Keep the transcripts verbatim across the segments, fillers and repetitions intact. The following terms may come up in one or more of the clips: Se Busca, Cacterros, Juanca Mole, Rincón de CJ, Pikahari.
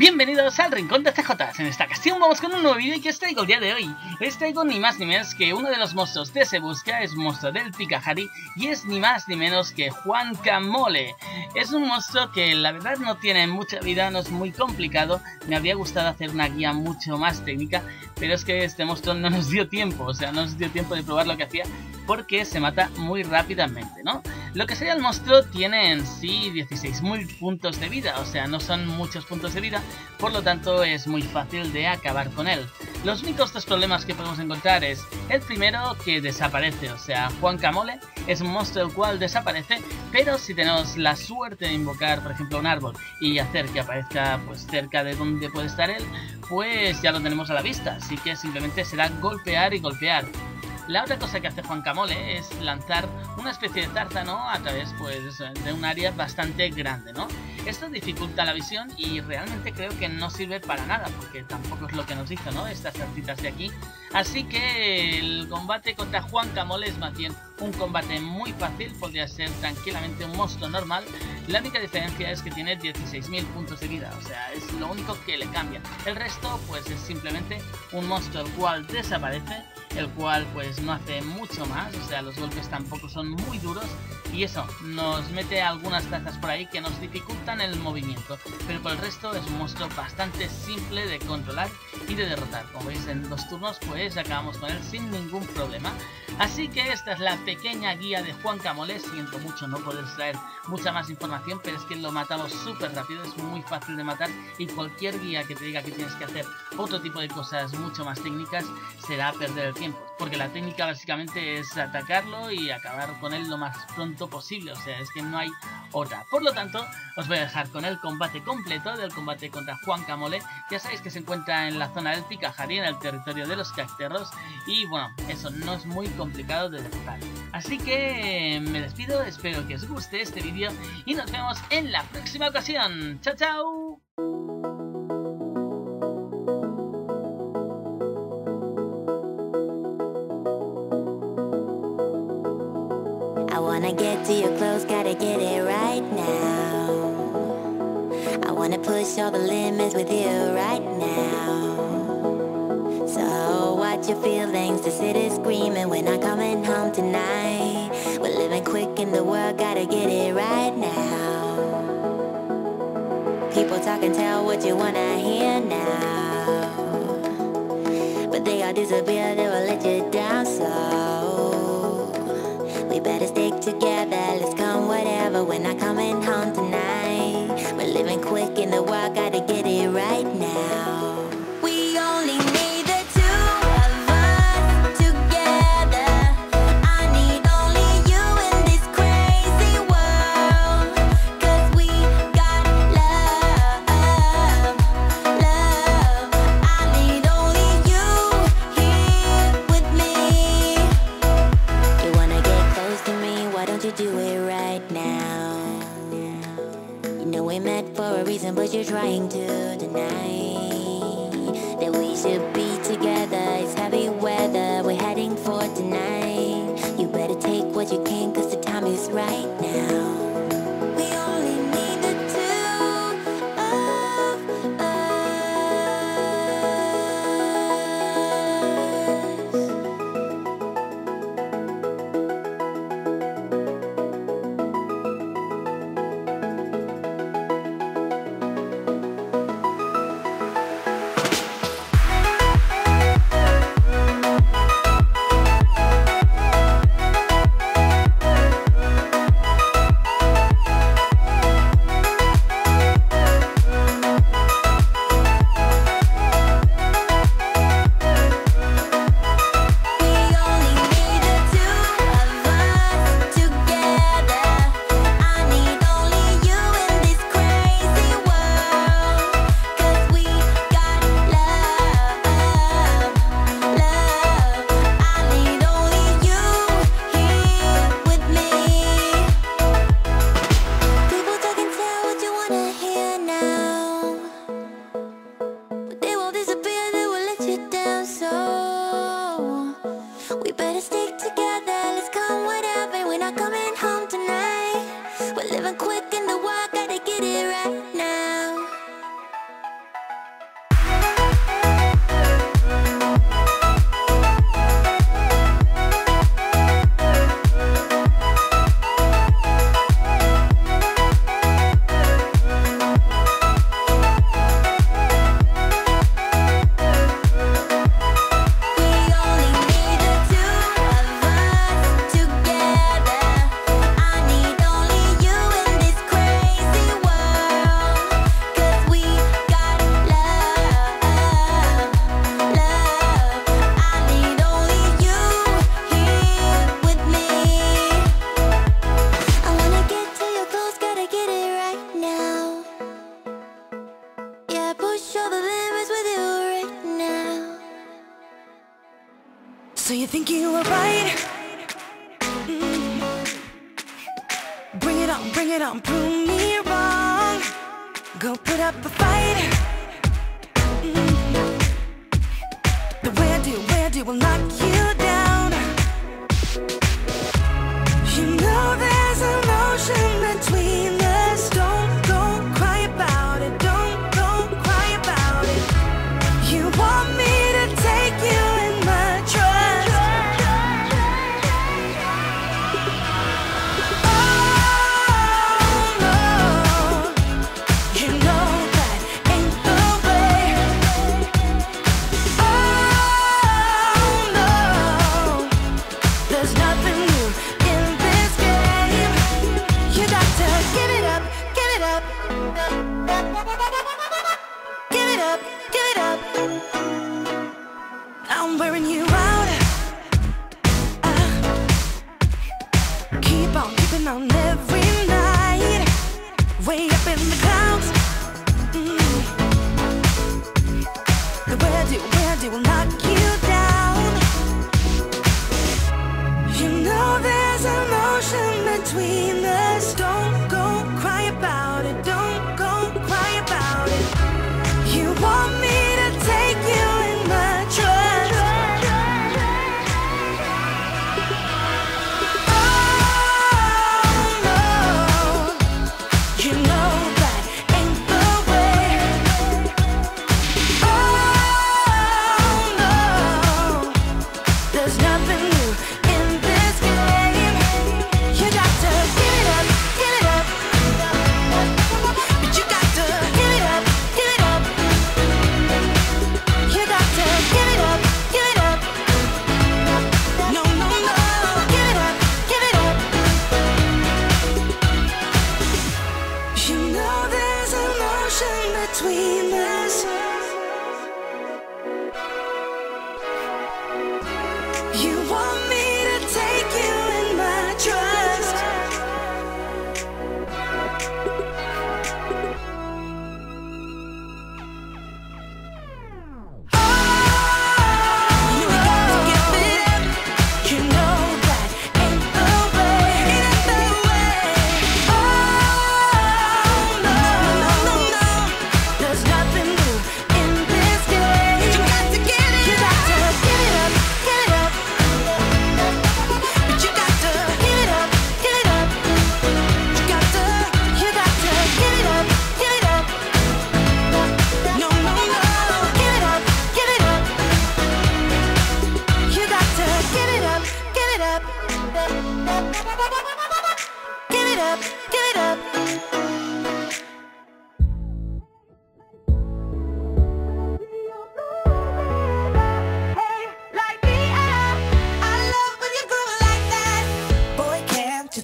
Bienvenidos al Rincón de C J. En esta ocasión vamos con un nuevo vídeo que os traigo el día de hoy. Les traigo ni más ni menos que uno de los monstruos de Se Busca, es monstruo del Pikahari, y es ni más ni menos que Juanca Mole. Es un monstruo que la verdad no tiene mucha vida, no es muy complicado. Me habría gustado hacer una guía mucho más técnica, pero es que este monstruo no nos dio tiempo, o sea, no nos dio tiempo de probar lo que hacía, porque se mata muy rápidamente, ¿no? Lo que sería el monstruo tiene en sí dieciséis mil puntos de vida, o sea, no son muchos puntos de vida, por lo tanto es muy fácil de acabar con él. Los únicos dos problemas que podemos encontrar es el primero, que desaparece, o sea, Juanca Mole es un monstruo el cual desaparece, pero si tenemos la suerte de invocar, por ejemplo, un árbol y hacer que aparezca pues cerca de donde puede estar él, pues ya lo tenemos a la vista, así que simplemente será golpear y golpear. La otra cosa que hace Juanca Mole es lanzar una especie de tárzano a través pues, de un área bastante grande, ¿no? Esto dificulta la visión y realmente creo que no sirve para nada, porque tampoco es lo que nos hizo, ¿no? Estas tarcitas de aquí. Así que el combate contra Juanca Mole es más bien un combate muy fácil, podría ser tranquilamente un monstruo normal. La única diferencia es que tiene dieciséis mil puntos de vida, o sea, es lo único que le cambia. El resto pues es simplemente un monstruo el cual desaparece, el cual pues no hace mucho más, o sea, los golpes tampoco son muy duros, y eso, nos mete algunas tazas por ahí que nos dificultan el movimiento, pero por el resto es un monstruo bastante simple de controlar y de derrotar. Como veis, en dos turnos pues acabamos con él sin ningún problema. Así que esta es la pequeña guía de Juanca Mole. Siento mucho no poder traer mucha más información, pero es que lo matamos súper rápido, es muy fácil de matar, y cualquier guía que te diga que tienes que hacer otro tipo de cosas mucho más técnicas será perder el tiempo, porque la técnica básicamente es atacarlo y acabar con él lo más pronto posible, o sea, es que no hay otra. Por lo tanto, os voy a dejar con el combate completo del combate contra Juanca Mole. Ya sabéis que se encuentra en la zona del Pikahari, en el territorio de los Cacterros, y bueno, eso no es muy complicado de derrotar. Así que me despido, espero que os guste este vídeo y nos vemos en la próxima ocasión. ¡Chao, chao! I wanna get to your clothes, gotta get it right now. I wanna push all the limits with you right now. So watch your feelings, the city's screaming, we're not coming home tonight. We're living quick in the world, gotta get it right now. People talking, tell what you wanna hear now, but they all disappear, they will let you down, so we better stick together, let's come whatever. We're not coming home tonight. We're living quick in the world, gotta get it right now. We only need the two of us together. I need only you in this crazy world, cause we got love, love. I need only you here with me. You wanna get to me, why don't you do it right now? You know we met for a reason, but you're trying to deny that we should be together. It's heavy weather we're heading for tonight. You better take what you can, cause the time is right now. Quick in the world, gotta get it right now. you think you were right? Mm-hmm. Bring it on, bring it on, prove me wrong. Go put up a fight. Mm-hmm. The way I do, way I do will knock you down. You know there's emotion between us. Don't go cry about it. Don't go cry about it. You want me to take you in my trust. Oh no, you know that ain't the way. Oh no, there's nothing new. You got to give it up, give it up. Give it up, give it up. I'm wearing you out. uh, Keep on keeping on every night. Way up in the clouds. mm. The way I do, way I do will knock you down. You know there's emotion between us. Don't go cry about it. Don't go cry about it. You want me to take you in my trust. Oh no, you know that ain't the way. Oh no, there's nothing new in this game. You got to give it up. Between us, you want me to take you in my trust. Oh, you got to give it up. You know that ain't the way. It ain't the way. Oh no, no, no, no. There's nothing new in this game. You got to get it up. You got to get it up, get it up. But you got to get it up, get it up. You got to, you got to get it up, get it up. No, no, no, get it up, get it up. You got to get it up, get it up. Get it up, get it up.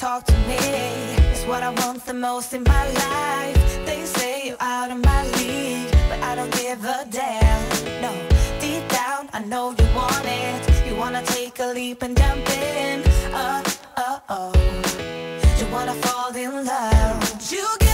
Talk to me, it's what I want the most in my life. They say you're out of my league, but I don't give a damn. No, deep down I know you want it. You wanna take a leap and jump in. Oh, oh, oh, you wanna fall in love. You